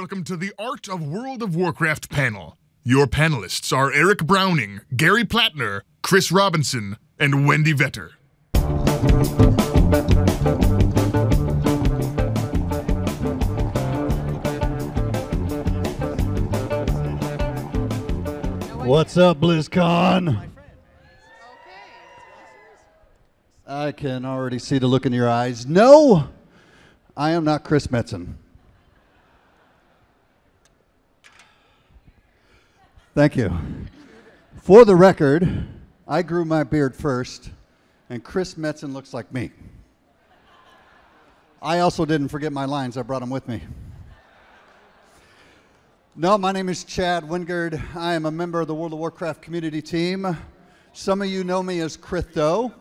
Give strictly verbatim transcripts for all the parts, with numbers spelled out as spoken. welcome to the Art of World of Warcraft panel. Your panelists are Eric Browning, Gary Platner, Chris Robinson, and Wendy Vetter. What's up, BlizzCon? I can already see the look in your eyes. No, I am not Chris Metzen. Thank you. For the record, I grew my beard first, and Chris Metzen looks like me. I also didn't forget my lines. I brought them with me. No, my name is Chad Wingard. I am a member of the World of Warcraft community team. Some of you know me as Chrith Doe,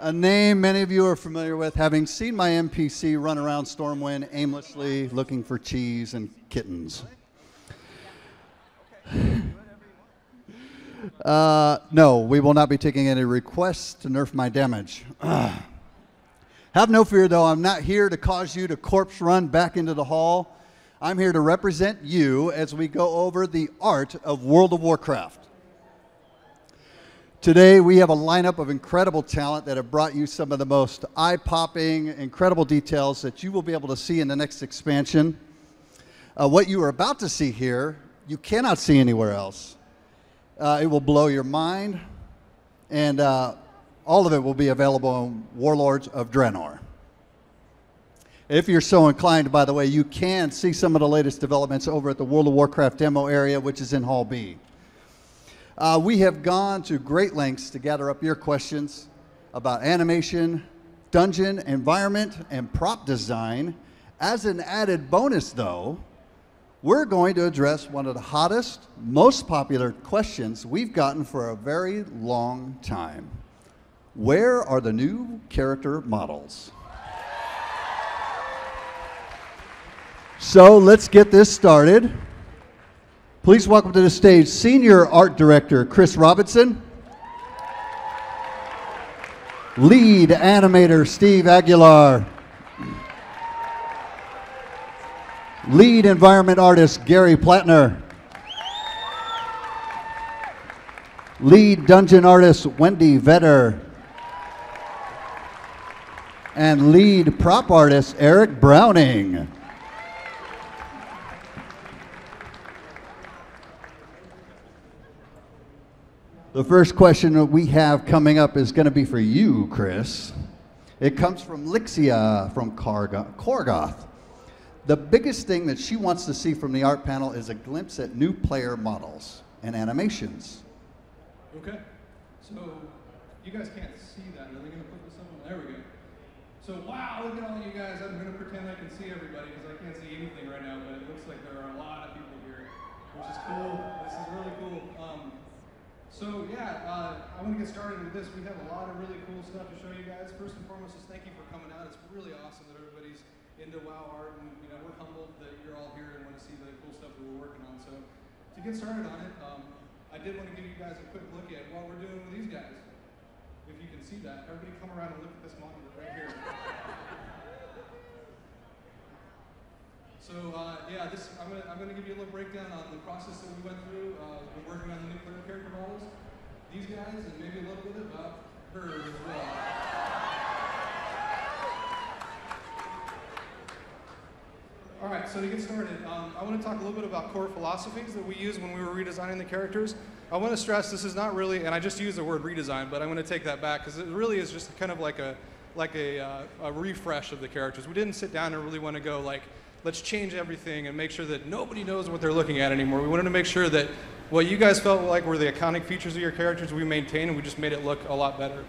a name many of you are familiar with, having seen my N P C run around Stormwind aimlessly looking for cheese and kittens. Uh, no, we will not be taking any requests to nerf my damage. Ugh. Have no fear, though. I'm not here to cause you to corpse run back into the hall. I'm here to represent you as we go over the art of World of Warcraft. Today, we have a lineup of incredible talent that have brought you some of the most eye-popping, incredible details that you will be able to see in the next expansion. Uh, what you are about to see here, you cannot see anywhere else. Uh, it will blow your mind, and uh, all of it will be available on Warlords of Draenor. If you're so inclined, by the way, you can see some of the latest developments over at the World of Warcraft demo area, which is in Hall B. Uh, we have gone to great lengths to gather up your questions about animation, dungeon, environment, and prop design. As an added bonus, though, we're going to address one of the hottest, most popular questions we've gotten for a very long time. Where are the new character models? So let's get this started. Please welcome to the stage Senior Art Director Chris Robinson, Lead Animator Steve Aguilar, Lead Environment Artist Gary Platner, Lead Dungeon Artist Wendy Vetter, and Lead Prop Artist Eric Browning. The first question that we have coming up is going to be for you, Chris. It comes from Lixia from Korgoth. The biggest thing that she wants to see from the art panel is a glimpse at new player models and animations. Okay. So you guys can't see that. Are they going to put this up? There we go. So wow, look at all of you guys. I'm going to pretend I can see everybody because I can't see anything right now, but it looks like there are a lot of people here, which is cool. This is really cool. Um, So yeah, uh, I want to get started with this. We have a lot of really cool stuff to show you guys. First and foremost, just thank you for coming out. It's really awesome that everybody's into WoW art, and you know we're humbled that you're all here and want to see the cool stuff that we're working on. So to get started on it, um, I did want to give you guys a quick look at what we're doing with these guys. If you can see that, everybody come around and look at this monitor right here. So uh, yeah, this, I'm gonna, I'm gonna give you a little breakdown on the process that we went through uh, when working on the new player character models. These guys, and maybe a little bit about her as well. All right, so to get started, um, I wanna talk a little bit about core philosophies that we used when we were redesigning the characters. I wanna stress this is not really, and I just used the word redesign, but I'm gonna take that back because it really is just kind of like a, like a, uh, a refresh of the characters. We didn't sit down and really wanna go like, let's change everything and make sure that nobody knows what they're looking at anymore. We wanted to make sure that what you guys felt like were the iconic features of your characters we maintained, and we just made it look a lot better.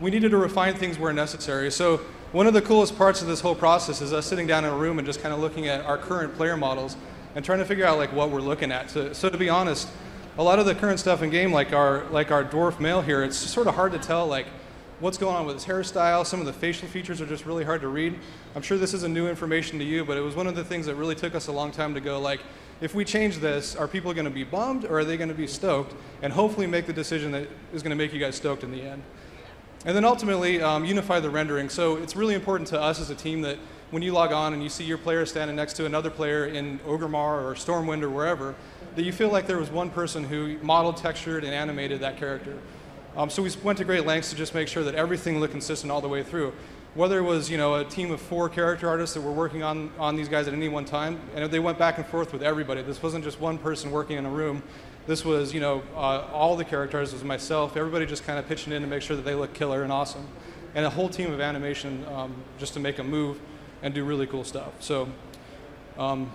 We needed to refine things where necessary. So one of the coolest parts of this whole process is us sitting down in a room and just kind of looking at our current player models and trying to figure out like what we're looking at. So, so to be honest, a lot of the current stuff in game, like our, like our dwarf male here, it's sort of hard to tell like what's going on with his hairstyle. Some of the facial features are just really hard to read. I'm sure this isn't new information to you, but it was one of the things that really took us a long time to go like, if we change this, are people gonna be bummed or are they gonna be stoked? And hopefully make the decision that is gonna make you guys stoked in the end. And then ultimately, um, unify the rendering. So it's really important to us as a team that when you log on and you see your player standing next to another player in Orgrimmar or Stormwind or wherever, that you feel like there was one person who modeled, textured, and animated that character. Um, so we went to great lengths to just make sure that everything looked consistent all the way through. Whether it was, you know, a team of four character artists that were working on, on these guys at any one time, and they went back and forth with everybody. This wasn't just one person working in a room. This was, you know, uh, all the characters, it was myself, everybody just kind of pitching in to make sure that they look killer and awesome. And a whole team of animation um, just to make them move and do really cool stuff. So, um,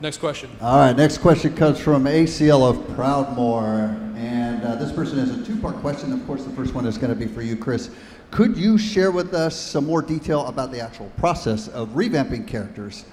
next question. All right, next question comes from A C L of Proudmoore. And uh, this person has a two-part question. Of course, the first one is going to be for you, Chris. Could you share with us some more detail about the actual process of revamping characters?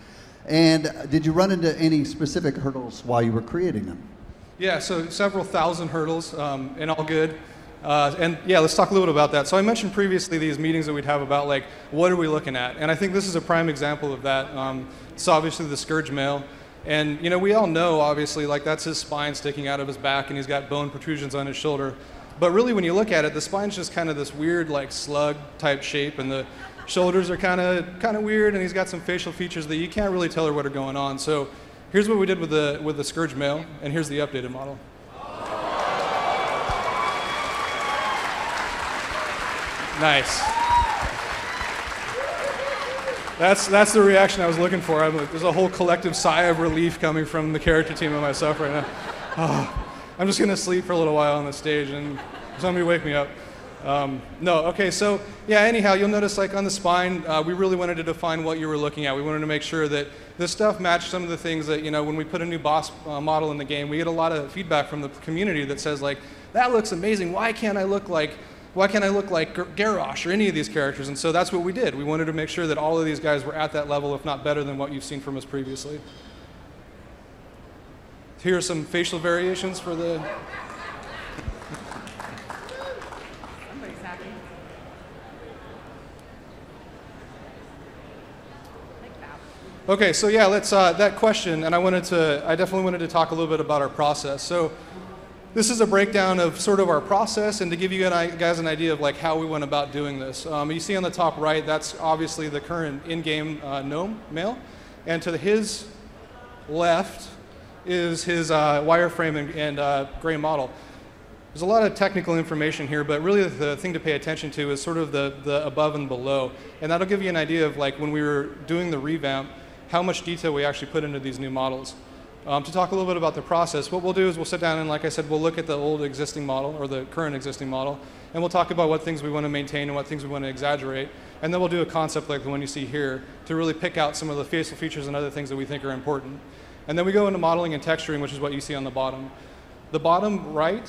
And did you run into any specific hurdles while you were creating them? Yeah, so several thousand hurdles, um, and all good. Uh, and yeah, let's talk a little bit about that. So I mentioned previously these meetings that we'd have about like, what are we looking at? And I think this is a prime example of that. Um, it's obviously the Scourge Mail. And you know, we all know, obviously, like that's his spine sticking out of his back and he's got bone protrusions on his shoulder. But really when you look at it, the spine's just kind of this weird like slug type shape and the shoulders are kind of kind of weird and he's got some facial features that you can't really tell her what are going on. So here's what we did with the, with the Scourge Mail and here's the updated model. Nice. That's, that's the reaction I was looking for. I'm, there's a whole collective sigh of relief coming from the character team and myself right now. Oh. I'm just going to sleep for a little while on the stage and somebody wake me up. Um, no, okay, so yeah, anyhow, you'll notice like on the spine, uh, we really wanted to define what you were looking at. We wanted to make sure that this stuff matched some of the things that, you know, when we put a new boss uh, model in the game, we get a lot of feedback from the community that says like, that looks amazing. Why can't I look like, why can't I look like Garrosh or any of these characters? And so that's what we did. We wanted to make sure that all of these guys were at that level, if not better than what you've seen from us previously. Here are some facial variations for the... Somebody's hacking. Okay, so yeah, let's, uh, that question, and I wanted to, I definitely wanted to talk a little bit about our process. So this is a breakdown of sort of our process and to give you guys an idea of like how we went about doing this. Um, you see on the top right, that's obviously the current in-game uh, gnome male, and to his left, is his uh, wireframe and, and uh, gray model. There's a lot of technical information here, but really the thing to pay attention to is sort of the, the above and below. And that'll give you an idea of like when we were doing the revamp, how much detail we actually put into these new models. Um, to talk a little bit about the process, what we'll do is we'll sit down and like I said, we'll look at the old existing model or the current existing model, and we'll talk about what things we want to maintain and what things we want to exaggerate. And then we'll do a concept like the one you see here to really pick out some of the facial features and other things that we think are important. And then we go into modeling and texturing, which is what you see on the bottom. The bottom right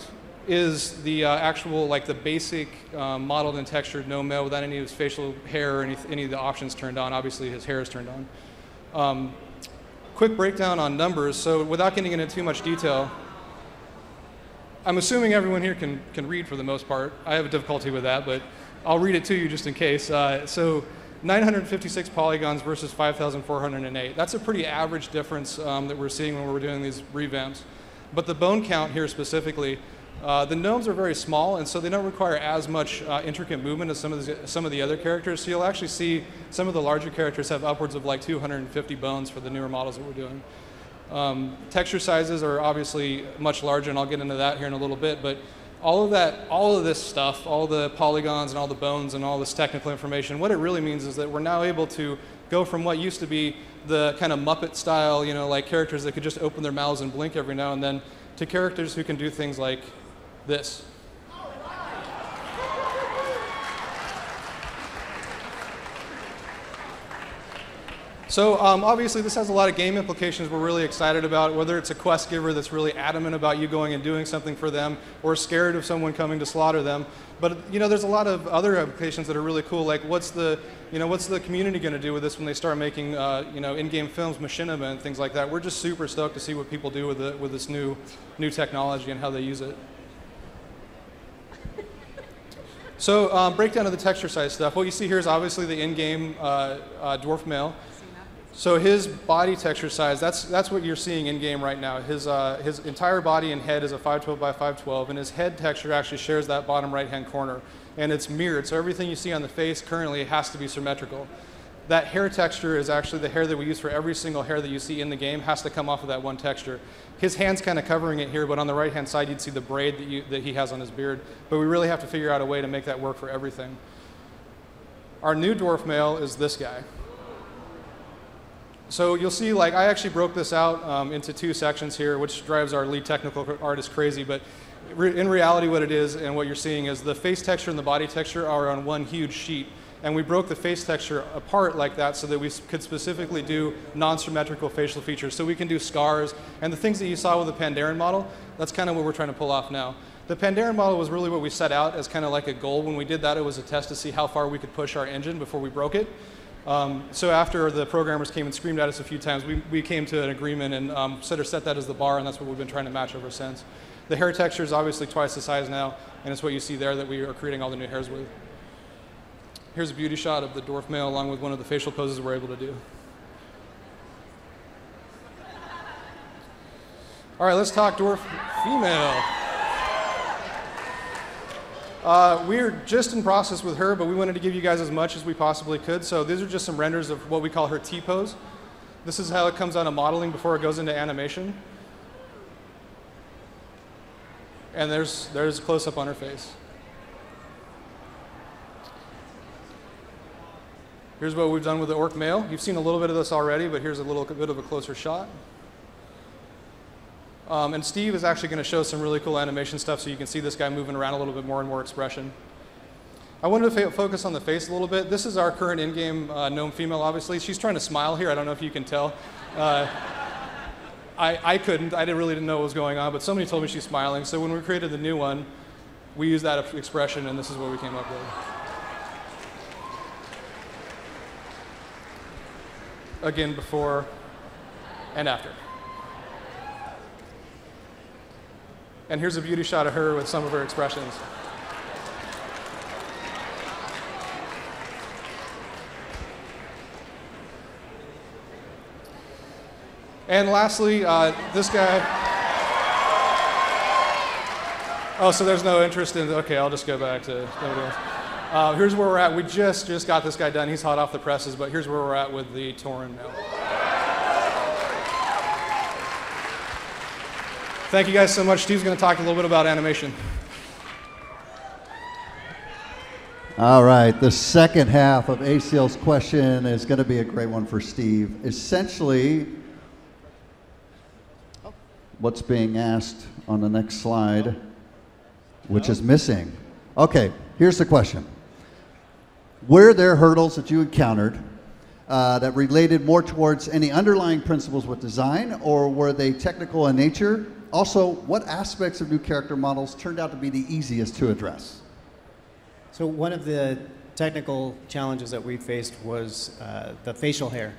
is the uh, actual, like the basic uh, modeled and textured gnome male without any of his facial hair or any, any of the options turned on. Obviously, his hair is turned on. Um, quick breakdown on numbers. So without getting into too much detail, I'm assuming everyone here can, can read for the most part. I have a difficulty with that, but I'll read it to you just in case. Uh, so. nine hundred fifty-six polygons versus five thousand four hundred eight. That's a pretty average difference um, that we're seeing when we're doing these revamps. But the bone count here specifically, uh, the gnomes are very small, and so they don't require as much uh, intricate movement as some of, the, some of the other characters. So you'll actually see some of the larger characters have upwards of like two hundred fifty bones for the newer models that we're doing. Um, texture sizes are obviously much larger, and I'll get into that here in a little bit. But all of that, all of this stuff, all the polygons and all the bones and all this technical information, what it really means is that we're now able to go from what used to be the kind of Muppet style, you know, like characters that could just open their mouths and blink every now and then, to characters who can do things like this. So um, obviously this has a lot of game implications we're really excited about, whether it's a quest giver that's really adamant about you going and doing something for them or scared of someone coming to slaughter them. But you know, there's a lot of other implications that are really cool, like what's the, you know, what's the community going to do with this when they start making uh, you know, in-game films, machinima and things like that. We're just super stoked to see what people do with, the, with this new, new technology and how they use it. So um, breakdown of the texture size stuff. What you see here is obviously the in-game uh, uh, dwarf male. So his body texture size, that's, that's what you're seeing in game right now. His, uh, his entire body and head is a five twelve by five twelve, and his head texture actually shares that bottom right hand corner. and it's mirrored. So everything you see on the face currently has to be symmetrical. That hair texture is actually the hair that we use for every single hair that you see in the game has to come off of that one texture. His hand's kind of covering it here, but on the right-hand side, you'd see the braid that, you, that he has on his beard. But we really have to figure out a way to make that work for everything. Our new dwarf male is this guy. So you'll see, like, I actually broke this out um, into two sections here, which drives our lead technical artist crazy. But re in reality, what it is and what you're seeing is the face texture and the body texture are on one huge sheet. And we broke the face texture apart like that so that we could specifically do non-symmetrical facial features. So we can do scars and the things that you saw with the Pandaren model, that's kind of what we're trying to pull off now. The Pandaren model was really what we set out as kind of like a goal. When we did that, it was a test to see how far we could push our engine before we broke it. Um, so after the programmers came and screamed at us a few times, we, we came to an agreement and um, set, or set that as the bar, and that's what we've been trying to match ever since. The hair texture is obviously twice the size now, and it's what you see there that we are creating all the new hairs with. Here's a beauty shot of the dwarf male along with one of the facial poses we're able to do. All right, let's talk dwarf female. Uh, we're just in process with her, but we wanted to give you guys as much as we possibly could. So these are just some renders of what we call her T-pose. This is how it comes out of modeling before it goes into animation. And there's, there's a close-up on her face. Here's what we've done with the orc male. You've seen a little bit of this already, but here's a little bit of a closer shot. Um, and Steve is actually going to show some really cool animation stuff so you can see this guy moving around a little bit more and more expression. I wanted to focus on the face a little bit. This is our current in-game uh, gnome female, obviously. She's trying to smile here. I don't know if you can tell. Uh, I, I couldn't. I didn't, really didn't know what was going on, but somebody told me she's smiling. So when we created the new one, we used that expression, and this is what we came up with. Again, before and after. And here's a beauty shot of her with some of her expressions. And lastly, uh, this guy. Oh, so there's no interest in, okay, I'll just go back to nobody else. Uh, here's where we're at. We just, just got this guy done. He's hot off the presses, but here's where we're at with the Torin now. Thank you guys so much. Steve's going to talk a little bit about animation. All right. The second half of A C L's question is going to be a great one for Steve. Essentially, what's being asked on the next slide, which is missing. Okay, here's the question. Were there hurdles that you encountered uh, that related more towards any underlying principles with design, or were they technical in nature? Also, what aspects of new character models turned out to be the easiest to address? So one of the technical challenges that we faced was uh, the facial hair.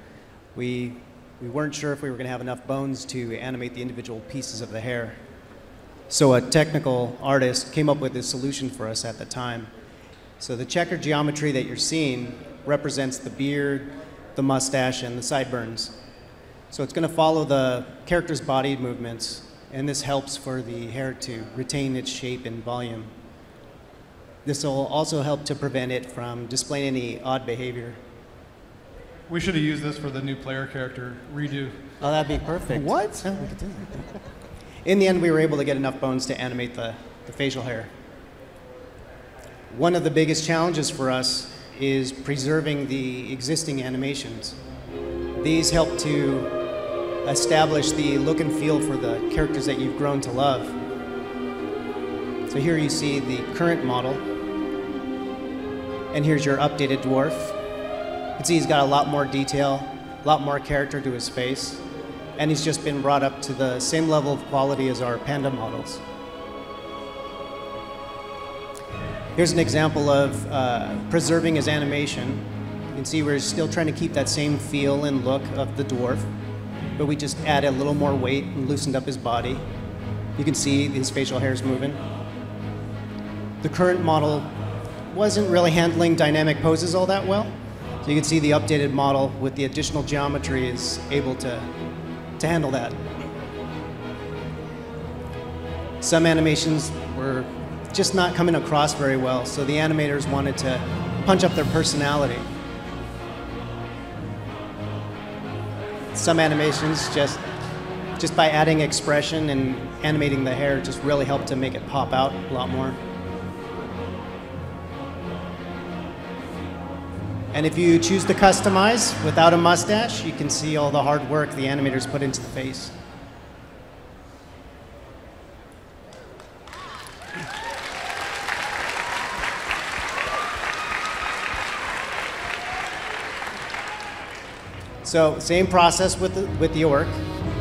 We, we weren't sure if we were going to have enough bones to animate the individual pieces of the hair. So a technical artist came up with this solution for us at the time. So the checkered geometry that you're seeing represents the beard, the mustache, and the sideburns. So it's going to follow the character's body movements, and this helps for the hair to retain its shape and volume. This will also help to prevent it from displaying any odd behavior. We should have used this for the new player character redo. Oh, that'd be perfect. What? Oh, we could do that. In the end, we were able to get enough bones to animate the, the facial hair. One of the biggest challenges for us is preserving the existing animations. These help to establish the look and feel for the characters that you've grown to love. So here you see the current model, and here's your updated dwarf. You can see he's got a lot more detail, a lot more character to his face. And he's just been brought up to the same level of quality as our panda models. Here's an example of uh, preserving his animation. You can see we're still trying to keep that same feel and look of the dwarf, but we just added a little more weight and loosened up his body. You can see his facial hair's moving. The current model wasn't really handling dynamic poses all that well. So you can see the updated model with the additional geometry is able to to handle that. Some animations were just not coming across very well, so the animators wanted to punch up their personality. Some animations just just by adding expression and animating the hair just really helped to make it pop out a lot more. And if you choose to customize without a mustache, you can see all the hard work the animators put into the face. So same process with the, with the orc.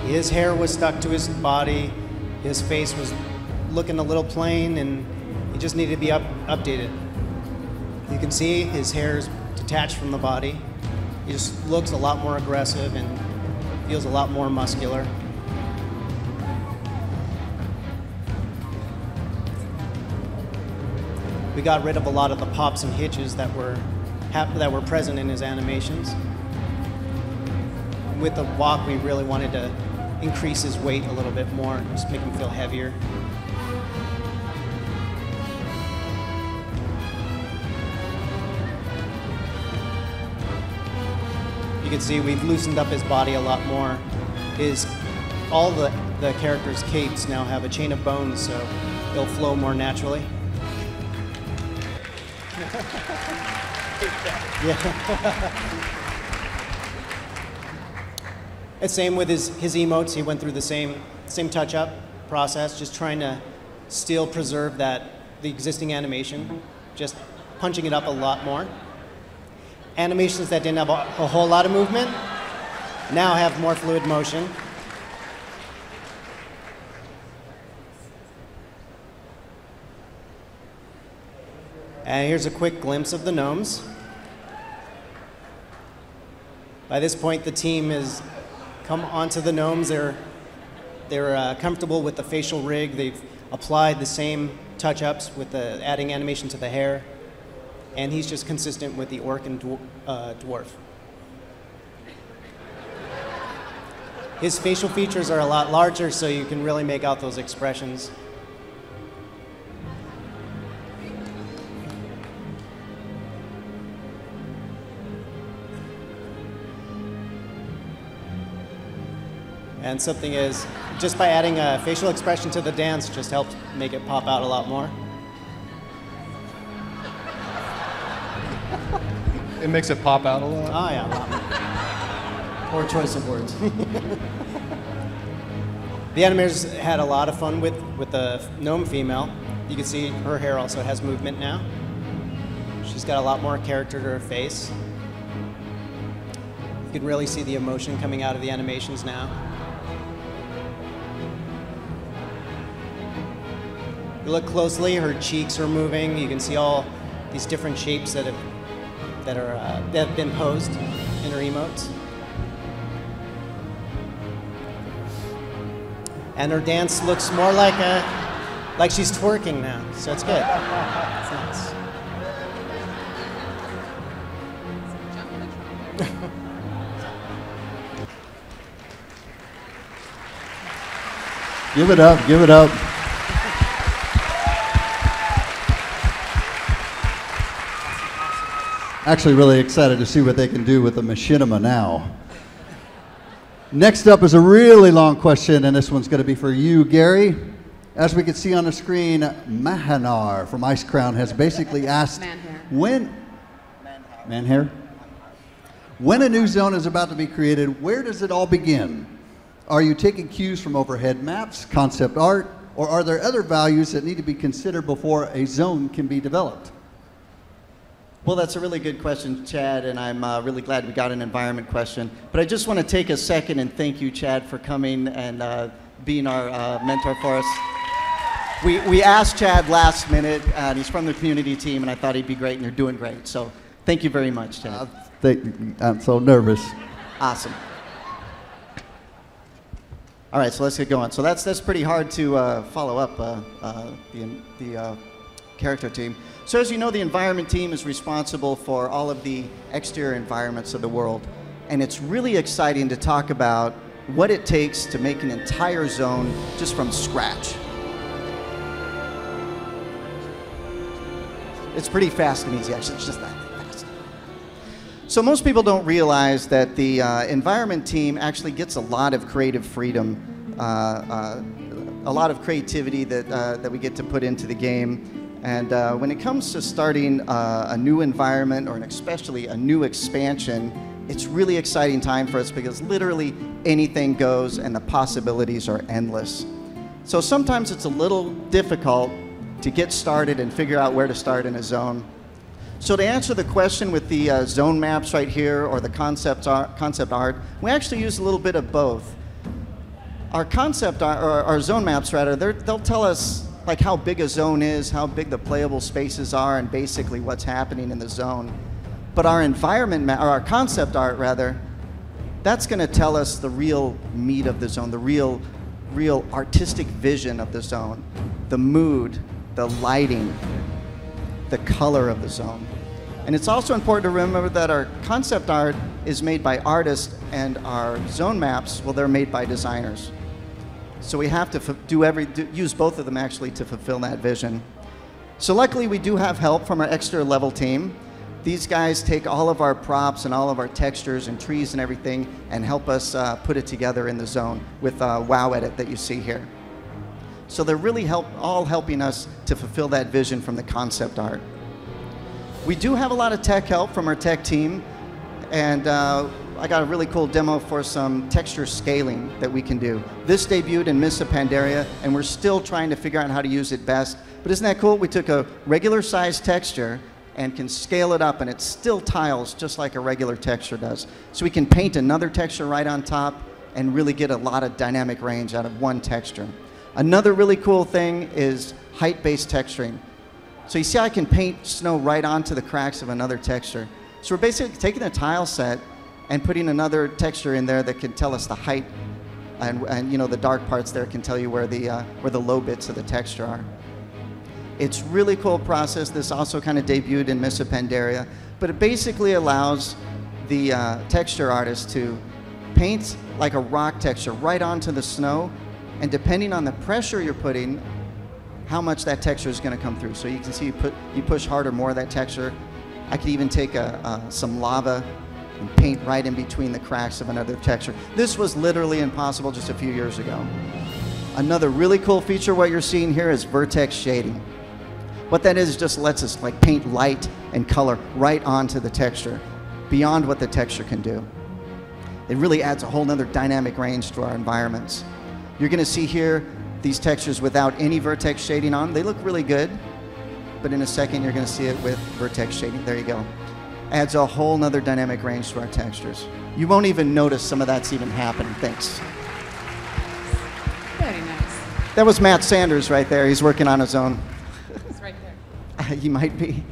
His hair was stuck to his body, his face was looking a little plain, and he just needed to be up, updated. You can see his hair is detached from the body. He just looks a lot more aggressive and feels a lot more muscular. We got rid of a lot of the pops and hitches that were that were present in his animations. With the walk, we really wanted to increase his weight a little bit more, just make him feel heavier. You can see we've loosened up his body a lot more. His, all the, the characters' capes now have a chain of bones, so they'll flow more naturally. Yeah. And same with his, his emotes. He went through the same, same touch-up process, just trying to still preserve that, the existing animation, just punching it up a lot more. Animations that didn't have a, a whole lot of movement now have more fluid motion. And here's a quick glimpse of the gnomes. By this point, the team has come onto the gnomes. They're, they're uh, comfortable with the facial rig. They've applied the same touch-ups with the adding animation to the hair. And he's just consistent with the orc and dwar uh, dwarf. His facial features are a lot larger, so you can really make out those expressions. And something is, just by adding a facial expression to the dance just helps make it pop out a lot more. It makes it pop out a lot. Oh, yeah. Poor choice of words. The animators had a lot of fun with, with the gnome female. You can see her hair also has movement now. She's got a lot more character to her face. You can really see the emotion coming out of the animations now. If you look closely, her cheeks are moving. You can see all these different shapes that have that are uh, that have been posed in her emotes. And her dance looks more like a like she's twerking now, so it's good. It's nice. Give it up, give it up. Actually really excited to see what they can do with the machinima now. Next up is a really long question, and this one's going to be for you, Gary. As we can see on the screen, Mahanar from Ice Crown has basically asked when, Manhair? When a new zone is about to be created, where does it all begin? Are you taking cues from overhead maps, concept art, or are there other values that need to be considered before a zone can be developed? Well, that's a really good question, Chad, and I'm uh, really glad we got an environment question. But I just want to take a second and thank you, Chad, for coming and uh, being our uh, mentor for us. We, we asked Chad last minute, uh, and he's from the community team, and I thought he'd be great, and you're doing great. So thank you very much, Chad. Uh, thank, I'm so nervous. Awesome. All right, so let's get going. So that's, that's pretty hard to uh, follow up, uh, uh, the, the uh, character team. So as you know, the environment team is responsible for all of the exterior environments of the world. And it's really exciting to talk about what it takes to make an entire zone just from scratch. It's pretty fast and easy, actually. It's just that fast. So most people don't realize that the uh, environment team actually gets a lot of creative freedom, uh, uh, a lot of creativity that, uh, that we get to put into the game. And uh, when it comes to starting uh, a new environment, or an especially a new expansion, it's really exciting time for us because literally anything goes and the possibilities are endless. So sometimes it's a little difficult to get started and figure out where to start in a zone. So to answer the question with the uh, zone maps right here or the concept art, concept art, we actually use a little bit of both. Our concept art, or our zone maps rather, they'll tell us like how big a zone is, how big the playable spaces are, and basically what's happening in the zone. But our environment map, or our concept art rather, that's going to tell us the real meat of the zone, the real real artistic vision of the zone, the mood, the lighting, the color of the zone. And it's also important to remember that our concept art is made by artists and our zone maps, well, they're made by designers. So we have to do every, do, use both of them actually to fulfill that vision. So luckily we do have help from our extra level team. These guys take all of our props and all of our textures and trees and everything and help us uh, put it together in the zone with uh, WowEdit that you see here. So they're really help, all helping us to fulfill that vision from the concept art. We do have a lot of tech help from our tech team, and uh, I got a really cool demo for some texture scaling that we can do. This debuted in Mists of Pandaria, and we're still trying to figure out how to use it best. But isn't that cool? We took a regular size texture and can scale it up, and it still tiles just like a regular texture does. So we can paint another texture right on top and really get a lot of dynamic range out of one texture. Another really cool thing is height-based texturing. So you see how I can paint snow right onto the cracks of another texture. So we're basically taking a tile set and putting another texture in there that can tell us the height, and, and you know, the dark parts there can tell you where the, uh, where the low bits of the texture are. It's really cool process. This also kind of debuted in Mists of Pandaria, but it basically allows the uh, texture artist to paint like a rock texture right onto the snow, and depending on the pressure you're putting, how much that texture is going to come through. So you can see you, put, you push harder, more of that texture. I could even take a, uh, some lava and paint right in between the cracks of another texture. This was literally impossible just a few years ago. Another really cool feature what you're seeing here is vertex shading. What that is, just lets us like paint light and color right onto the texture, beyond what the texture can do. It really adds a whole nother dynamic range to our environments. You're gonna see here these textures without any vertex shading on. They look really good, but in a second you're gonna see it with vertex shading. There you go. Adds a whole nother dynamic range to our textures. You won't even notice some of that's even happening. Thanks. Very nice. That was Matt Sanders right there. He's working on his own. He might be.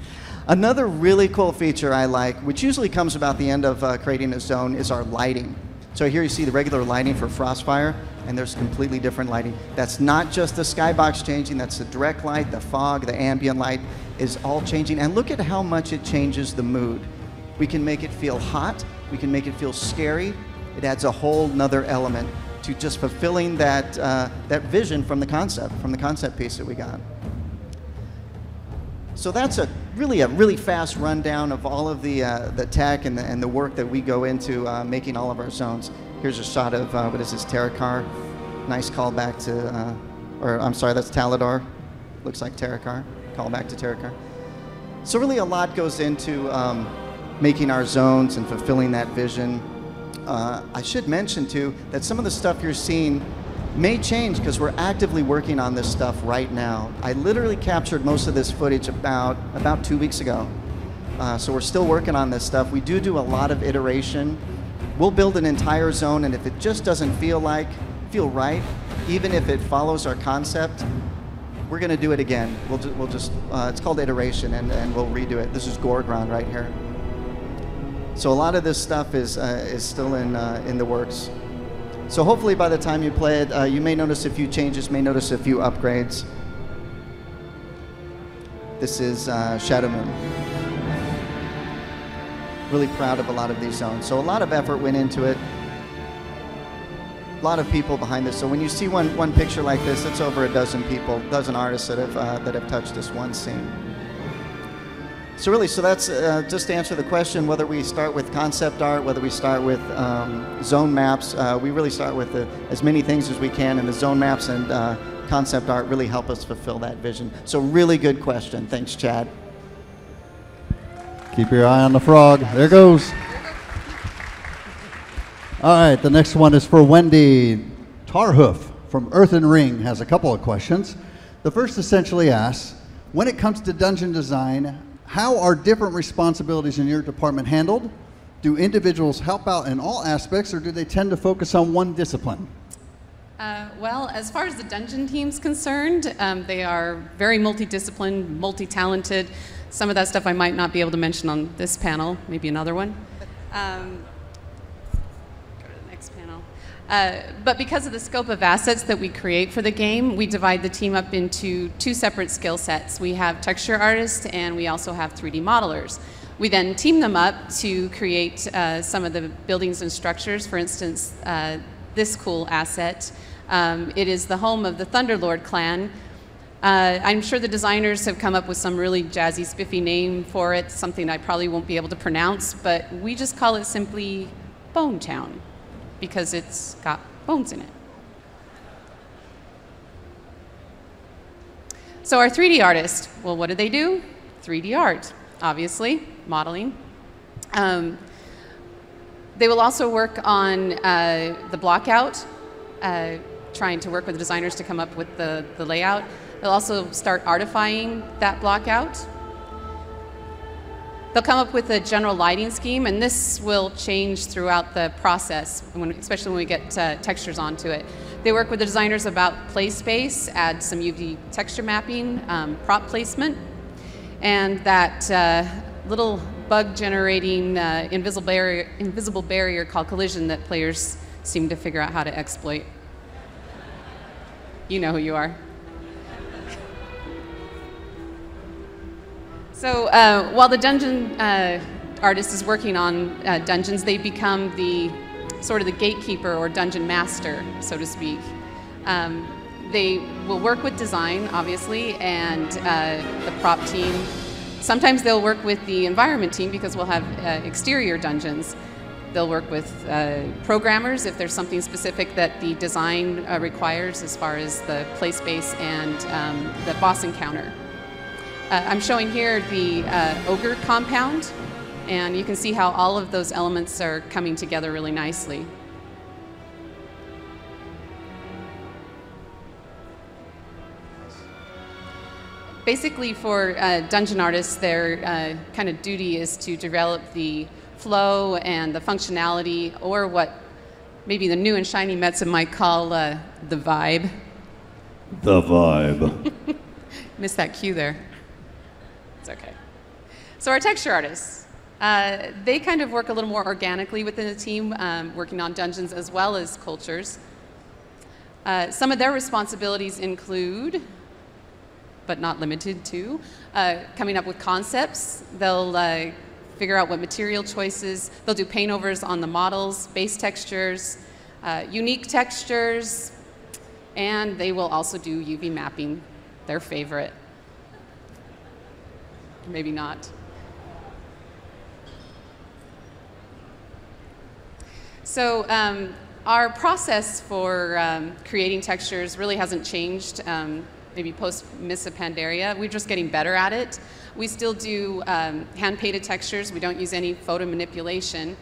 Another really cool feature I like, which usually comes about the end of uh, creating a zone, is our lighting. So here you see the regular lighting for Frostfire, and there's completely different lighting. That's not just the skybox changing, that's the direct light, the fog, the ambient light is all changing. And look at how much it changes the mood. We can make it feel hot, we can make it feel scary. It adds a whole nother element to just fulfilling that, uh, that vision from the concept, from the concept piece that we got. So that's a really a really fast rundown of all of the uh, the tech and the and the work that we go into uh, making all of our zones. Here's a shot of uh, what is this, Terokkar? Nice callback to, uh, or I'm sorry, that's Talador. Looks like Terokkar. Callback to Terokkar. So really, a lot goes into um, making our zones and fulfilling that vision. Uh, I should mention too that some of the stuff you're seeing may change because we're actively working on this stuff right now. I literally captured most of this footage about, about two weeks ago. Uh, so we're still working on this stuff. We do do a lot of iteration. We'll build an entire zone, and if it just doesn't feel like, feel right, even if it follows our concept, we're gonna do it again. We'll, ju we'll just, uh, it's called iteration, and, and we'll redo it. This is Gorgon right here. So a lot of this stuff is, uh, is still in, uh, in the works. So hopefully by the time you play it, uh, you may notice a few changes, may notice a few upgrades. This is uh, Shadow Moon. Really proud of a lot of these zones. So a lot of effort went into it. A lot of people behind this. So when you see one, one picture like this, it's over a dozen people, a dozen artists that have, uh, that have touched this one scene. So really, so that's uh, just to answer the question, whether we start with concept art, whether we start with um, zone maps, uh, we really start with uh, as many things as we can, and the zone maps and uh, concept art really help us fulfill that vision. So really good question. Thanks, Chad. Keep your eye on the frog. There it goes. All right, the next one is for Wendy. Tar Hoof from Earthen Ring has a couple of questions. The first essentially asks, when it comes to dungeon design, how are different responsibilities in your department handled? Do individuals help out in all aspects, or do they tend to focus on one discipline? Uh, well, as far as the dungeon team's concerned, um, they are very multidisciplined, multi-talented. Some of that stuff I might not be able to mention on this panel, maybe another one. Um, go to the next panel. Uh, but because of the scope of assets that we create for the game, we divide the team up into two separate skill sets. We have texture artists and we also have three D modelers. We then team them up to create uh, some of the buildings and structures. For instance, uh, this cool asset. Um, it is the home of the Thunderlord clan. Uh, I'm sure the designers have come up with some really jazzy, spiffy name for it, something I probably won't be able to pronounce, but we just call it simply Bone Town because it's got bones in it. So our three D artists, well, what do they do? three D art, obviously, modeling. Um, They will also work on uh, the blockout, uh, trying to work with the designers to come up with the, the layout. They'll also start artifying that blockout. They'll come up with a general lighting scheme, and this will change throughout the process, when, especially when we get uh, textures onto it. They work with the designers about play space, add some U V texture mapping, um, prop placement, and that uh, little bug generating uh, invisible, barrier, invisible barrier called collision that players seem to figure out how to exploit. You know who you are. So uh, while the dungeon uh, artist is working on uh, dungeons, they become the sort of the gatekeeper or dungeon master, so to speak. Um, they will work with design, obviously, and uh, the prop team. Sometimes they'll work with the environment team because we'll have uh, exterior dungeons. They'll work with uh, programmers if there's something specific that the design uh, requires as far as the play space and um, the boss encounter. Uh, I'm showing here the uh, ogre compound, and you can see how all of those elements are coming together really nicely. Basically, for uh, dungeon artists, their uh, kind of duty is to develop the flow and the functionality, or what maybe the new and shiny Metzen might call uh, the vibe. The vibe. Missed that cue there. It's okay. So our texture artists, uh, they kind of work a little more organically within the team, um, working on dungeons as well as cultures. Uh, some of their responsibilities include, but not limited to, uh, coming up with concepts. They'll uh, figure out what material choices. They'll do paint overs on the models, base textures, uh, unique textures, and they will also do U V mapping, their favorite. Maybe not. So um, our process for um, creating textures really hasn't changed. Um, maybe post Mists of Pandaria. We're just getting better at it. We still do um, hand-painted textures. We don't use any photo manipulation.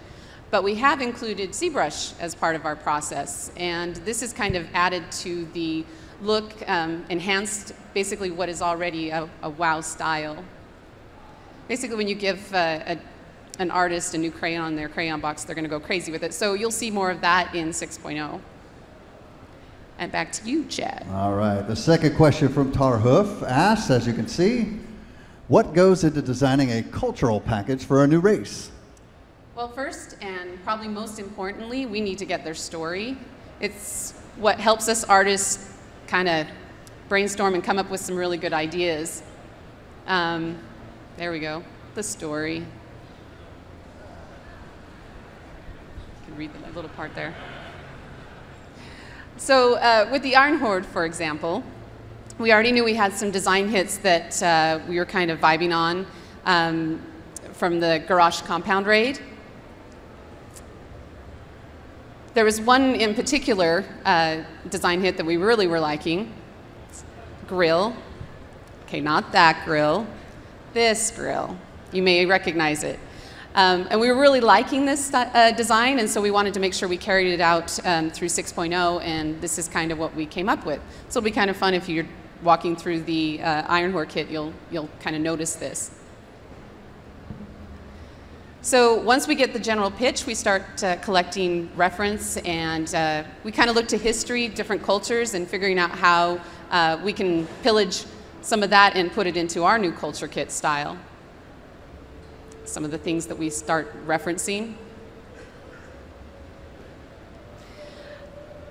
But we have included ZBrush as part of our process. And this is kind of added to the look, um, enhanced basically what is already a, a WoW style. Basically, when you give uh, a, an artist a new crayon, their crayon box, they're going to go crazy with it. So you'll see more of that in six point oh. And back to you, Chad. All right. The second question from Tar Hoof asks, as you can see, what goes into designing a cultural package for a new race? Well, first and probably most importantly, we need to get their story. It's what helps us artists kind of brainstorm and come up with some really good ideas. Um, there we go. The story. You can read the little part there. So uh, with the Iron Horde, for example, we already knew we had some design hits that uh, we were kind of vibing on. um, from the Garrosh compound raid. There was one in particular uh, design hit that we really were liking. Grill. Okay, not that grill. This grill. You may recognize it. Um, and we were really liking this uh, design, and so we wanted to make sure we carried it out um, through six point oh, and this is kind of what we came up with. So it'll be kind of fun if you're walking through the uh, Iron Horde kit, you'll, you'll kind of notice this. So once we get the general pitch, we start uh, collecting reference, and uh, we kind of look to history, different cultures, and figuring out how uh, we can pillage some of that and put it into our new culture kit style. Some of the things that we start referencing.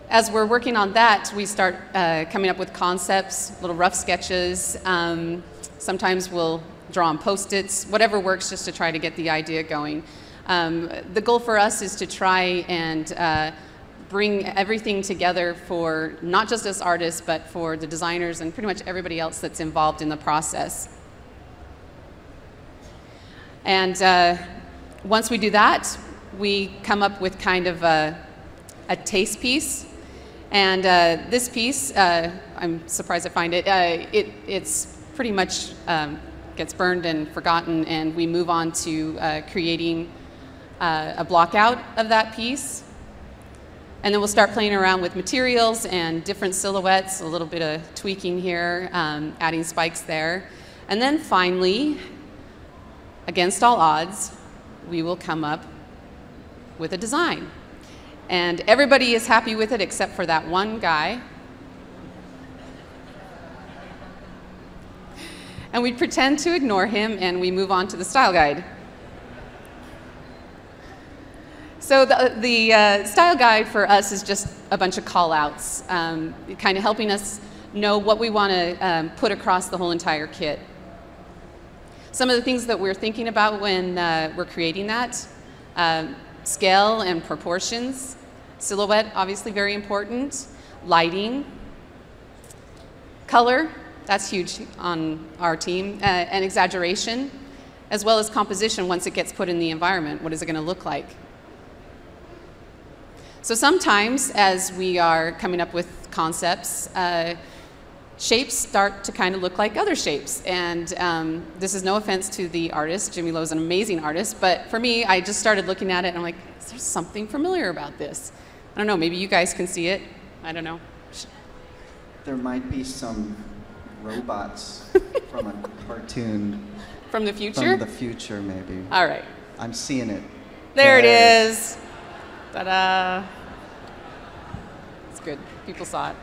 As we're working on that, we start uh, coming up with concepts, little rough sketches. Um, sometimes we'll draw on Post-its, whatever works just to try to get the idea going. Um, the goal for us is to try and uh, bring everything together for not just us artists, but for the designers and pretty much everybody else that's involved in the process. And uh, once we do that, we come up with kind of a, a taste piece. And uh, this piece, uh, I'm surprised I find it, uh, it it's pretty much um, gets burned and forgotten, and we move on to uh, creating uh, a block out of that piece. And then we'll start playing around with materials and different silhouettes, a little bit of tweaking here, um, adding spikes there. And then finally, against all odds, we will come up with a design. And everybody is happy with it except for that one guy. And we pretend to ignore him, and we move on to the style guide. So the, the uh, style guide for us is just a bunch of call-outs, um, kind of helping us know what we want to um, put across the whole entire kit. Some of the things that we're thinking about when uh, we're creating that, uh, scale and proportions, silhouette, obviously very important, lighting, color. That's huge on our team, uh, and exaggeration, as well as composition once it gets put in the environment. What is it going to look like? So sometimes, as we are coming up with concepts, uh, shapes start to kind of look like other shapes. And um, this is no offense to the artist. Jimmy Lowe's an amazing artist. But for me, I just started looking at it, and I'm like, is there something familiar about this? I don't know. Maybe you guys can see it. I don't know. There might be some robots from a cartoon. From the future? From the future, maybe. All right. I'm seeing it. There, there it is. Ta-da. It's good. People saw it.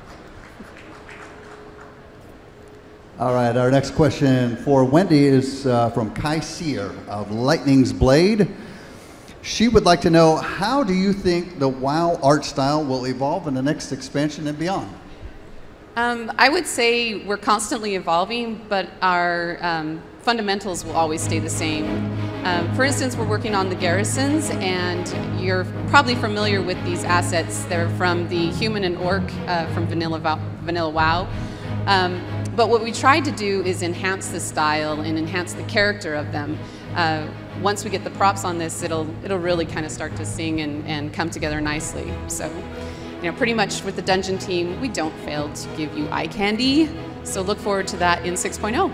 All right. Our next question for Wendy is uh, from Kai Sear of Lightning's Blade. She would like to know, how do you think the WoW art style will evolve in the next expansion and beyond? Um, I would say we're constantly evolving, but our um, fundamentals will always stay the same. Um, for instance, we're working on the garrisons, and you're probably familiar with these assets. They're from the human and orc uh, from Vanilla, Vanilla WoW. Um, but what we tried to do is enhance the style and enhance the character of them. Uh, once we get the props on this, it'll, it'll really kind of start to sing and, and come together nicely. So. You know, pretty much with the dungeon team, we don't fail to give you eye candy. So look forward to that in six point oh.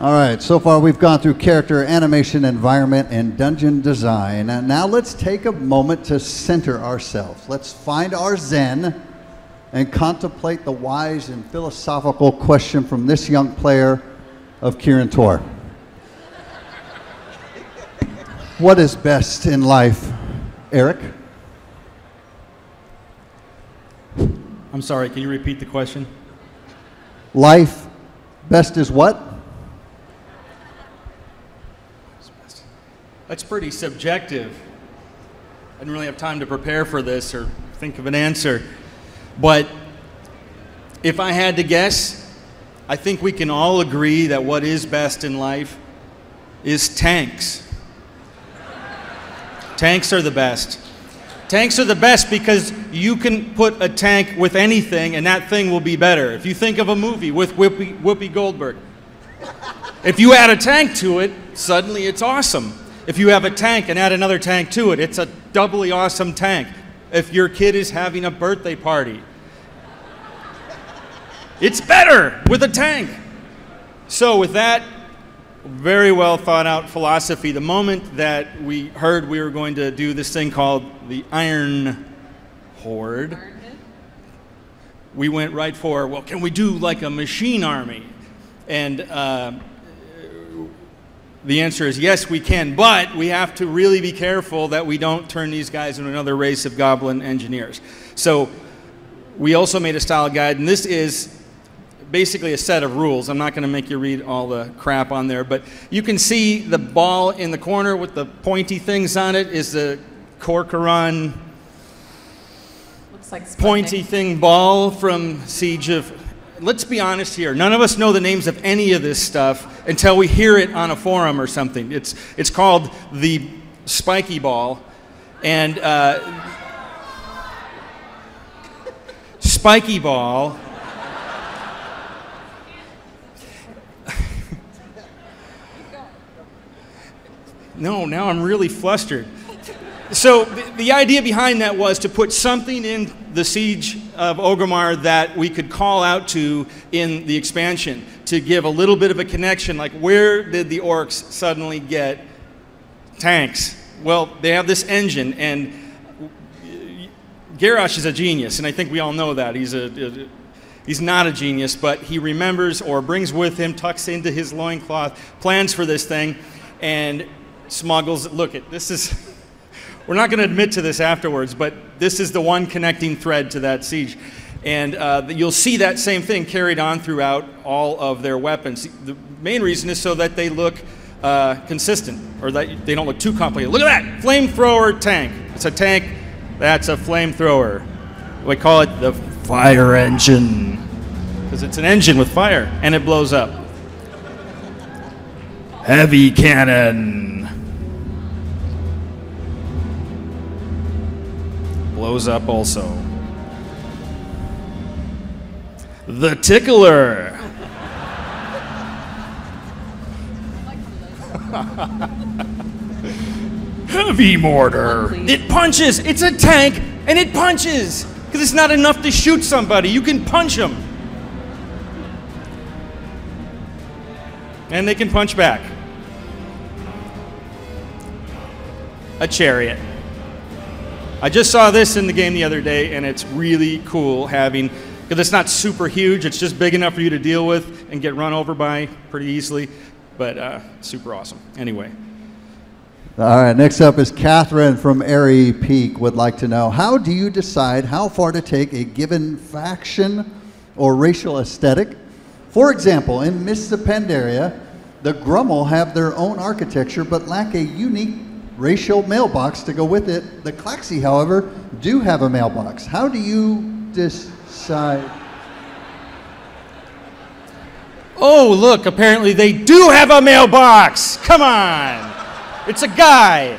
All right, so far we've gone through character, animation, environment, and dungeon design. And now let's take a moment to center ourselves. Let's find our zen and contemplate the wise and philosophical question from this young player of Kirin Tor. What is best in life, Eric? I'm sorry, can you repeat the question? Life, best is what? That's pretty subjective. I didn't really have time to prepare for this or think of an answer. But if I had to guess, I think we can all agree that what is best in life is tanks. Tanks are the best. Tanks are the best because you can put a tank with anything and that thing will be better. If you think of a movie with Whoopi, Whoopi Goldberg, if you add a tank to it, suddenly it's awesome. If you have a tank and add another tank to it, it's a doubly awesome tank. If your kid is having a birthday party, it's better with a tank. So with that very well thought out philosophy, the moment that we heard we were going to do this thing called the Iron Horde, we went right for, well, can we do like a machine army? And uh, the answer is yes, we can, but we have to really be careful that we don't turn these guys into another race of goblin engineers. So we also made a style guide, and this is basically a set of rules. I'm not going to make you read all the crap on there, but you can see the ball in the corner with the pointy things on it is the Korgoth like pointy thing ball from Siege of... Let's be honest here. None of us know the names of any of this stuff until we hear it on a forum or something. It's, it's called the spiky ball. And uh, spiky ball. No, now I'm really flustered. So the, the idea behind that was to put something in the Siege of Orgrimmar that we could call out to in the expansion to give a little bit of a connection, like where did the orcs suddenly get tanks? Well, they have this engine, and Garrosh is a genius, and I think we all know that. He's, a, a, he's not a genius, but he remembers or brings with him, tucks into his loincloth, plans for this thing, and smuggles, look, at this is... We're not going to admit to this afterwards, but this is the one connecting thread to that siege. And uh, you'll see that same thing carried on throughout all of their weapons. The main reason is so that they look uh, consistent, or that they don't look too complicated. Look at that! Flamethrower tank. It's a tank that's a flamethrower. We call it the fire engine, because it's an engine with fire, and it blows up. Heavy cannon. Blows up also. The tickler. Heavy mortar. One, it punches. It's a tank and it punches. Because it's not enough to shoot somebody. You can punch them. And they can punch back. A chariot. I just saw this in the game the other day, and it's really cool having, because it's not super huge, it's just big enough for you to deal with and get run over by pretty easily, but uh, super awesome. Anyway. All right, next up is Catherine from Airy Peak would like to know, how do you decide how far to take a given faction or racial aesthetic? For example, in Mists of Pandaria, the Grummel have their own architecture, but lack a unique racial mailbox to go with it. The Klaxi, however, do have a mailbox. How do you decide? Oh, look, apparently they do have a mailbox. Come on. It's a guy.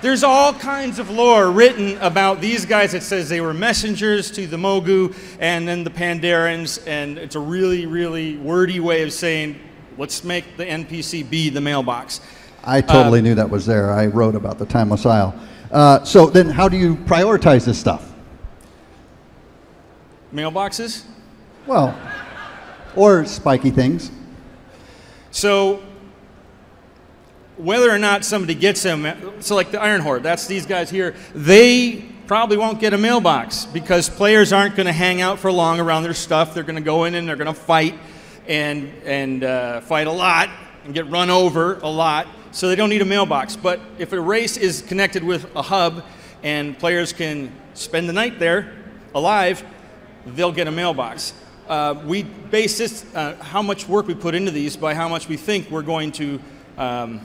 There's all kinds of lore written about these guys. It says they were messengers to the Mogu and then the Pandarens, and it's a really, really wordy way of saying, let's make the N P C be the mailbox. I totally um, knew that was there. I wrote about the Timeless Isle. Uh, so then how do you prioritize this stuff? Mailboxes? Well, or spiky things. So whether or not somebody gets them, so like the Iron Horde, that's these guys here, they probably won't get a mailbox because players aren't going to hang out for long around their stuff. They're going to go in and they're going to fight and, and uh, fight a lot and get run over a lot. So they don't need a mailbox. But if a race is connected with a hub and players can spend the night there alive, they'll get a mailbox. Uh, we base this, uh, how much work we put into these by how much we think we're going to um,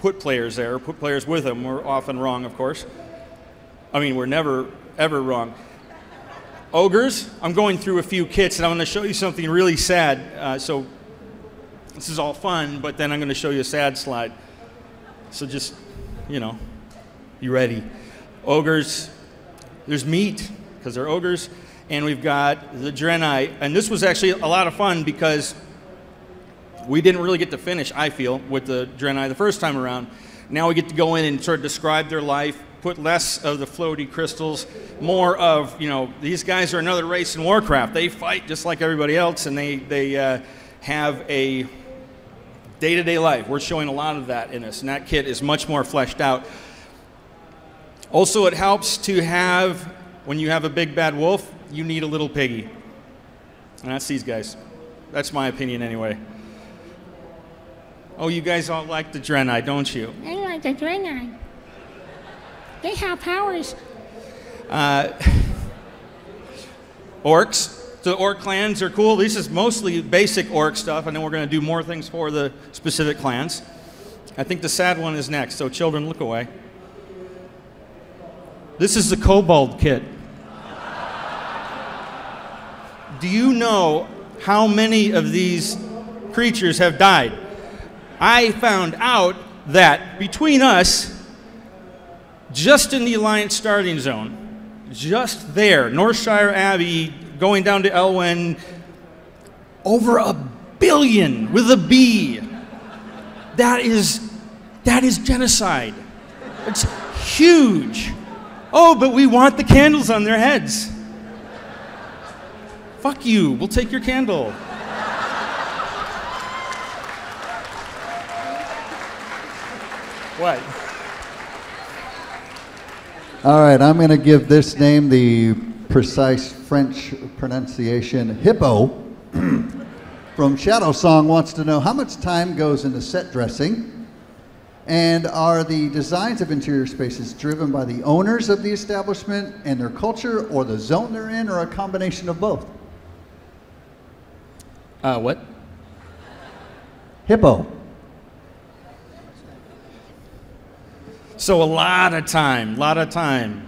put players there, put players with them. We're often wrong, of course. I mean, we're never, ever wrong. Ogres, I'm going through a few kits and I'm gonna show you something really sad. Uh, so. This is all fun, but then I'm going to show you a sad slide. So just, you know, You ready? Ogres. There's meat, because they're ogres. And we've got the Draenei. And this was actually a lot of fun because we didn't really get to finish, I feel, with the Draenei the first time around. Now we get to go in and sort of describe their life, put less of the floaty crystals, more of, you know, these guys are another race in Warcraft. They fight just like everybody else, and they, they uh, have a day-to-day life. We're showing a lot of that in this, and that kit is much more fleshed out. Also, it helps to have, when you have a big bad wolf, you need a little piggy. And that's these guys. That's my opinion anyway. Oh, you guys all like the Draenei, don't you? I like the Draenei. They have powers. Uh, orcs. The orc clans are cool. This is mostly basic orc stuff, and then we're going to do more things for the specific clans. I think the sad one is next, so children, look away. This is the kobold kit. Do you know how many of these creatures have died? I found out that between us, just in the Alliance starting zone, just there, Northshire Abbey, going down to Elwyn, over a billion with a B. That is, that is genocide. It's huge. Oh, but we want the candles on their heads. Fuck you, we'll take your candle. What? All right, I'm gonna give this name the precise French pronunciation. Hippu from Shadow Song wants to know how much time goes into set dressing, and are the designs of interior spaces driven by the owners of the establishment and their culture, or the zone they're in, or a combination of both? Uh, what? Hippu. So a lot of time, a lot of time.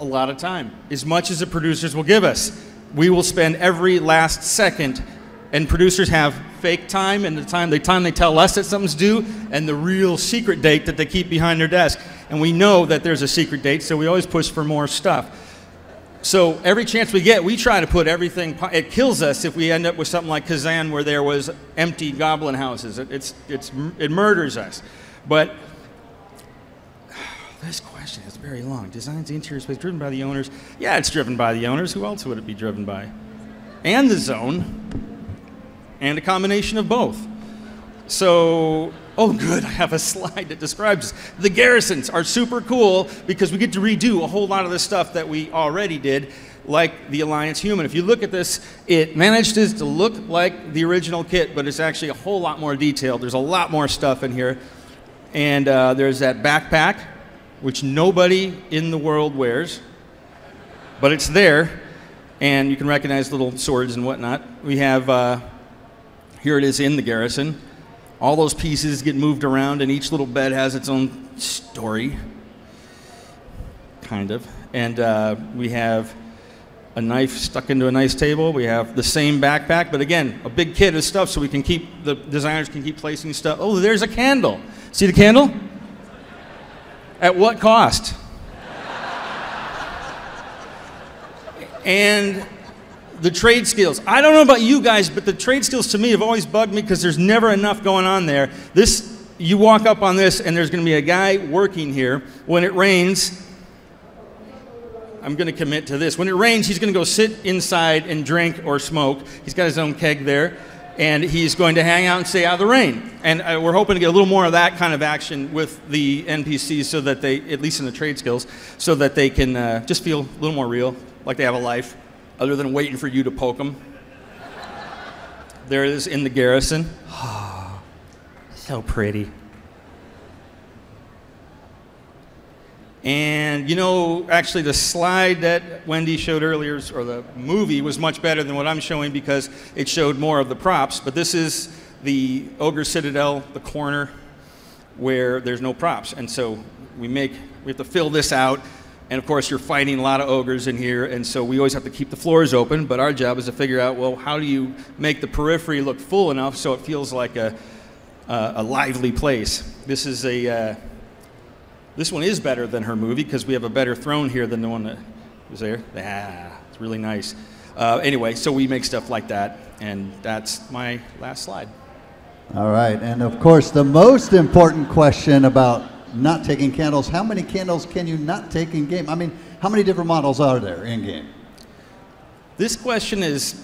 A lot of time. As much as the producers will give us. We will spend every last second, and producers have fake time and the time, the time they tell us that something's due, and the real secret date that they keep behind their desk. And we know that there's a secret date, so we always push for more stuff. So every chance we get, we try to put everything, it kills us if we end up with something like Kazan where there was empty goblin houses. It, it's, it's, it murders us. But this question is very long. Designs, interior space, driven by the owners. Yeah, it's driven by the owners. Who else would it be driven by? And the zone, and a combination of both. So, oh good, I have a slide that describes this. The garrisons are super cool because we get to redo a whole lot of the stuff that we already did, like the Alliance Human. If you look at this, it manages to look like the original kit, but it's actually a whole lot more detailed. There's a lot more stuff in here. And uh, there's that backpack, which nobody in the world wears, but it's there. And you can recognize little swords and whatnot. We have, uh, here it is in the garrison. All those pieces get moved around, and each little bed has its own story, kind of. And uh, we have a knife stuck into a nice table. We have the same backpack, but again, a big kit of stuff, so we can keep, the designers can keep placing stuff. Oh, there's a candle. See the candle? At what cost? And the trade skills. I don't know about you guys, but the trade skills to me have always bugged me because there's never enough going on there. This, you walk up on this and there's going to be a guy working here. When it rains, I'm going to commit to this. When it rains, he's going to go sit inside and drink or smoke. He's got his own keg there. And he's going to hang out and stay out of the rain. And uh, we're hoping to get a little more of that kind of action with the N P Cs so that they, at least in the trade skills, so that they can uh, just feel a little more real, like they have a life, other than waiting for you to poke them. There it is in the garrison. Oh, so pretty. And you know, actually the slide that Wendy showed earlier, or the movie, was much better than what I'm showing because it showed more of the props. But this is the Ogre Citadel, the corner where there's no props. And so we make, we have to fill this out. And of course, you're fighting a lot of ogres in here, and so we always have to keep the floors open, but our job is to figure out, well, how do you make the periphery look full enough so it feels like a, uh, a lively place? This is a, uh, This one is better than her movie because we have a better throne here than the one that was there. Ah, it's really nice. Uh, anyway, so we make stuff like that, and that's my last slide. All right, and of course, the most important question about not taking candles, how many candles can you not take in game? I mean, how many different models are there in game? This question is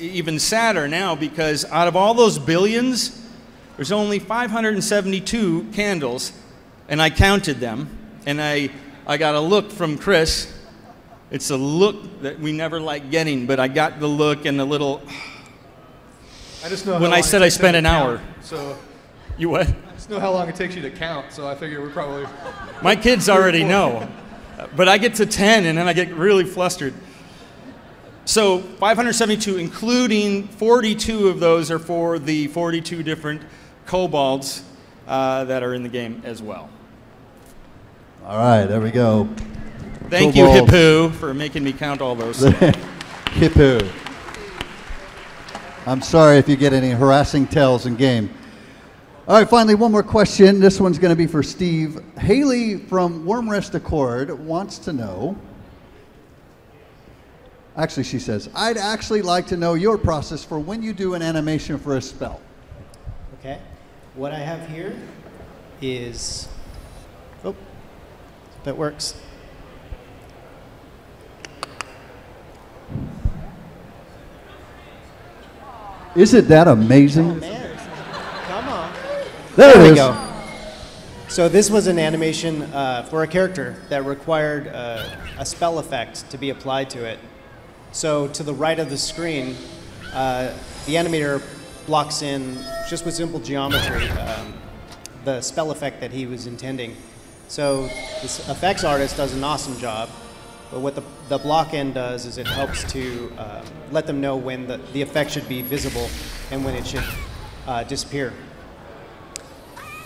even sadder now because out of all those billions, there's only five hundred seventy-two candles, and I counted them, and I, I got a look from Chris. It's a look that we never like getting, but I got the look and the little. I just know when I said I spent an hour. So you what? I just know how long it takes you to count, so I figure we're probably. My kids already know, but I get to ten and then I get really flustered. So five hundred seventy-two, including forty-two of those are for the forty-two different kobolds uh, that are in the game as well. All right, there we go. Thank you, Hippu, for making me count all those. Hippu. I'm sorry if you get any harassing tells in game. All right, finally, one more question. This one's going to be for Steve. Haley from Worm Rest Accord wants to know. Actually, she says, I'd actually like to know your process for when you do an animation for a spell. Okay. What I have here is, oh, that works. Isn't that amazing? Oh, man. Come on. There, there we is. Go. So this was an animation uh, for a character that required uh, a spell effect to be applied to it. So to the right of the screen, uh, the animator blocks in, just with simple geometry, um, the spell effect that he was intending. So this effects artist does an awesome job. But what the, the block end does is it helps to uh, let them know when the, the effect should be visible and when it should uh, disappear.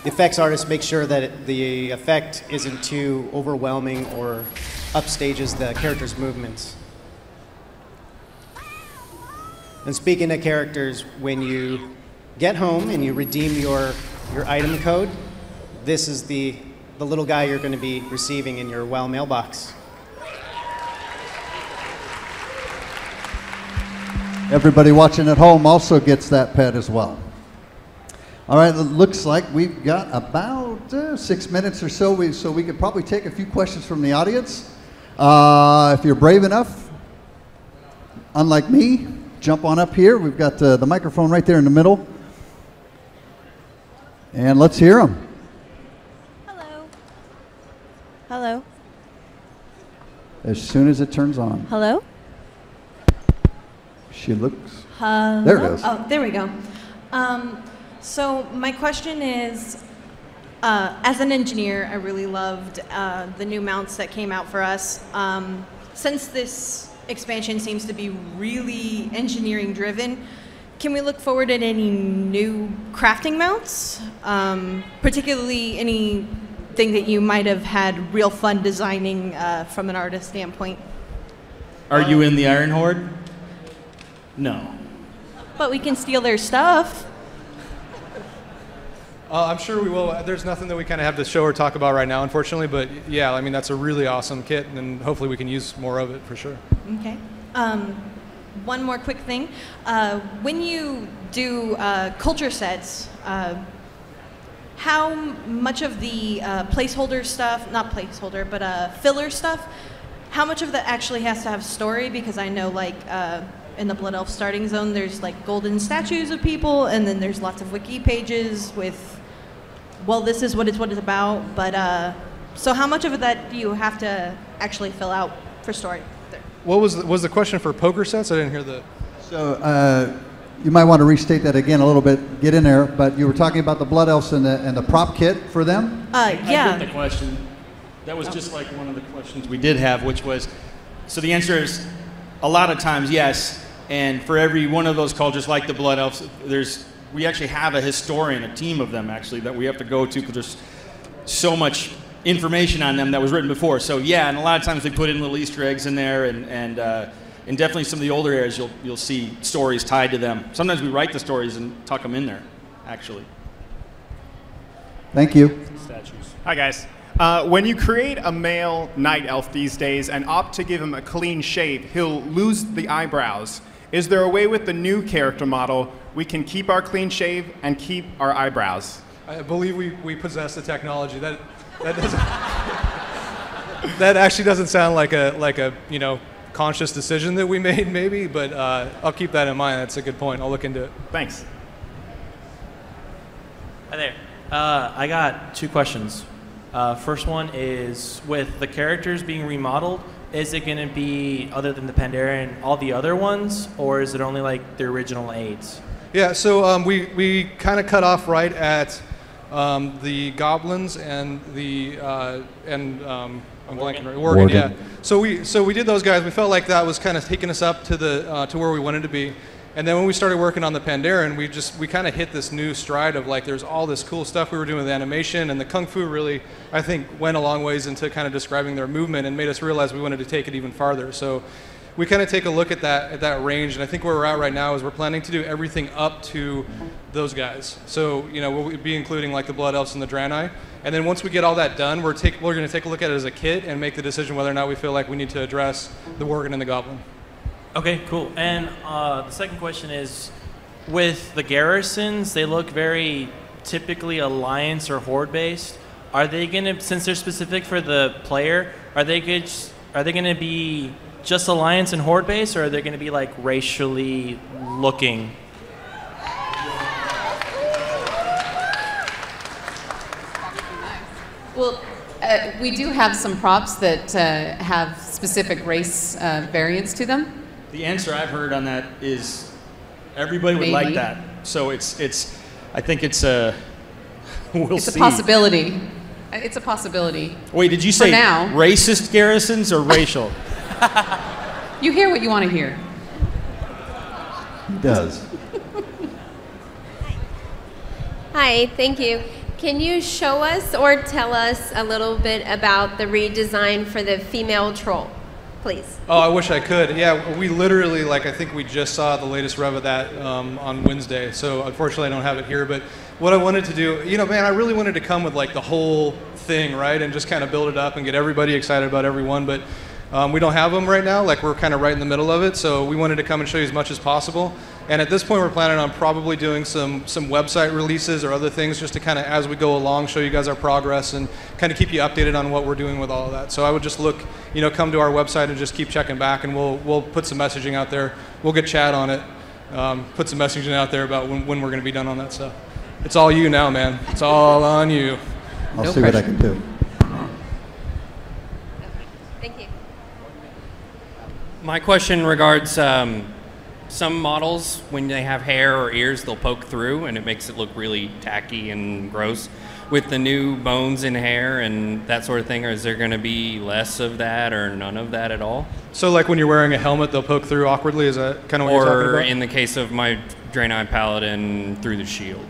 The effects artist makes sure that it, the effect isn't too overwhelming or upstages the character's movements. And speaking of characters, when you get home and you redeem your, your item code, this is the, the little guy you're going to be receiving in your WoW mailbox. Everybody watching at home also gets that pet as well. All right, it looks like we've got about uh, six minutes or so, we, so we could probably take a few questions from the audience. Uh, if you're brave enough, unlike me, jump on up here. We've got uh, the microphone right there in the middle. And let's hear them. Hello. Hello. As soon as it turns on. Hello. She looks, Hello? There it is. Oh, there we go. Um, so my question is, uh, as an engineer, I really loved uh, the new mounts that came out for us. Um, since this expansion seems to be really engineering driven, can we look forward at any new crafting mounts? Um, particularly anything that you might have had real fun designing uh, from an artist standpoint? Are um, you in the Iron Horde? No. But we can steal their stuff. Uh, I'm sure we will. There's nothing that we kind of have to show or talk about right now, unfortunately. But yeah, I mean, that's a really awesome kit, and hopefully we can use more of it for sure. Okay. Um, one more quick thing. Uh, when you do uh, culture sets, uh, how much of the uh, placeholder stuff, not placeholder, but uh, filler stuff, how much of that actually has to have story? Because I know, like, uh, in the Blood Elf starting zone, there's like golden statues of people, and then there's lots of wiki pages with, well, this is what it's what it's about. But uh, so, how much of that do you have to actually fill out for story? There. What was the, was the question for poker sets? I didn't hear the. So uh, you might want to restate that again a little bit. Get in there, but you were talking about the Blood Elves and the and the prop kit for them. Uh, yeah. I get the question. That was just like one of the questions we did have, which was. So the answer is a lot of times, yes. And for every one of those cultures, like the Blood Elves, there's, we actually have a historian, a team of them actually, that we have to go to because there's so much information on them that was written before. So yeah, and a lot of times they put in little Easter eggs in there, and, and, uh, and definitely some of the older areas you'll, you'll see stories tied to them. Sometimes we write the stories and tuck them in there, actually. Thank you. Statues. Hi guys. Uh, when you create a male night elf these days and opt to give him a clean shave, he'll lose the eyebrows. Is there a way with the new character model we can keep our clean shave and keep our eyebrows? I believe we, we possess the technology. That, that, doesn't, that actually doesn't sound like a, like a you know, conscious decision that we made, maybe, but uh, I'll keep that in mind. That's a good point. I'll look into it. Thanks. Hi there. Uh, I got two questions. Uh, first one is, with the characters being remodeled, is it going to be, other than the Pandaren, all the other ones, or is it only like the original eight? Yeah, so um, we, we kind of cut off right at um, the goblins and the, uh, and um, I'm blanking, right? Worgen, yeah. So we, so we did those guys. We felt like that was kind of taking us up to, the, uh, to where we wanted to be. And then when we started working on the Pandaren, we just, we kind of hit this new stride of like, there's all this cool stuff we were doing with animation, and the Kung Fu really, I think, went a long ways into kind of describing their movement and made us realize we wanted to take it even farther. So we kind of take a look at that, at that range, and I think where we're at right now is we're planning to do everything up to those guys. So, you know, we'll be including like the Blood Elves and the Draenei. And then once we get all that done, we're, take, we're going to take a look at it as a kit and make the decision whether or not we feel like we need to address the Worgen and the Goblin. Okay, cool. And uh, the second question is, with the garrisons, they look very typically alliance or horde based. Are they going to, since they're specific for the player, are they good, are they going to be just alliance and horde based, or are they going to be like racially looking? Well, uh, we do have some props that uh, have specific race uh, variants to them. The answer I've heard on that is everybody would Maybe. like that. So it's, it's, I think it's a, we'll it's see. It's a possibility. It's a possibility. Wait, did you say now, racist garrisons or racial? You hear what you want to hear. He does. Hi, thank you. Can you show us or tell us a little bit about the redesign for the female troll? Please. Oh, I wish I could. Yeah, we literally, like, I think we just saw the latest rev of that um, on Wednesday. So unfortunately, I don't have it here. But what I wanted to do, you know, man, I really wanted to come with like the whole thing, right, and just kind of build it up and get everybody excited about everyone. But um, we don't have them right now. Like, we're kind of right in the middle of it. So we wanted to come and show you as much as possible. And at this point, we're planning on probably doing some some website releases or other things just to kind of, as we go along, show you guys our progress and kind of keep you updated on what we're doing with all of that. So I would just look, you know, come to our website and just keep checking back, and we'll we'll put some messaging out there. We'll get Chad on it, um, put some messaging out there about when, when we're going to be done on that stuff. It's all you now, man. It's all on you. I'll no see pressure. What I can do. Thank you. My question regards... Um, Some models, when they have hair or ears, they'll poke through, and it makes it look really tacky and gross. With the new bones and hair and that sort of thing, or is there going to be less of that or none of that at all? So like when you're wearing a helmet, they'll poke through awkwardly? Is that kind of what or you're talking about? Or in the case of my Draenei Paladin, through the shield.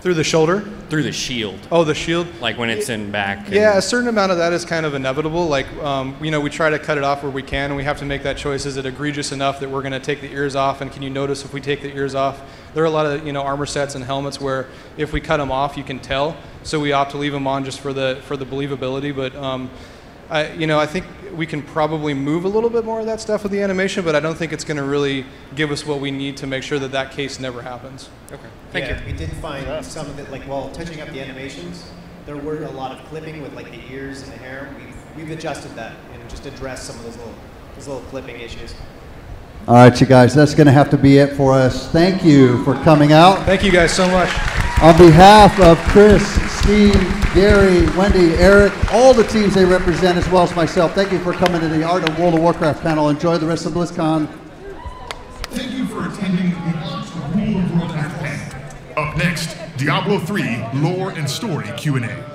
Through the shoulder? Through the shield. Oh, the shield? Like when it's in back. Yeah, a certain amount of that is kind of inevitable. Like, um, you know, we try to cut it off where we can, and we have to make that choice. Is it egregious enough that we're going to take the ears off? And can you notice if we take the ears off? There are a lot of, you know, armor sets and helmets where if we cut them off, you can tell. So we opt to leave them on just for the, for the believability. But, um, I, you know, I think we can probably move a little bit more of that stuff with the animation, but I don't think it's going to really give us what we need to make sure that that case never happens. Okay, thank yeah, you. We did find some of it, like, while touching up the animations, there were a lot of clipping with, like, the ears and the hair. We've, we've adjusted that and just addressed some of those little, those little clipping issues. All right, you guys, that's going to have to be it for us. Thank you for coming out. Thank you guys so much. On behalf of Chris, Steve, Gary, Wendy, Eric, all the teams they represent, as well as myself, thank you for coming to the Art of World of Warcraft panel. Enjoy the rest of BlizzCon. Thank you for attending the Art of World of Warcraft panel. Up next, Diablo three Lore and Story Q and A.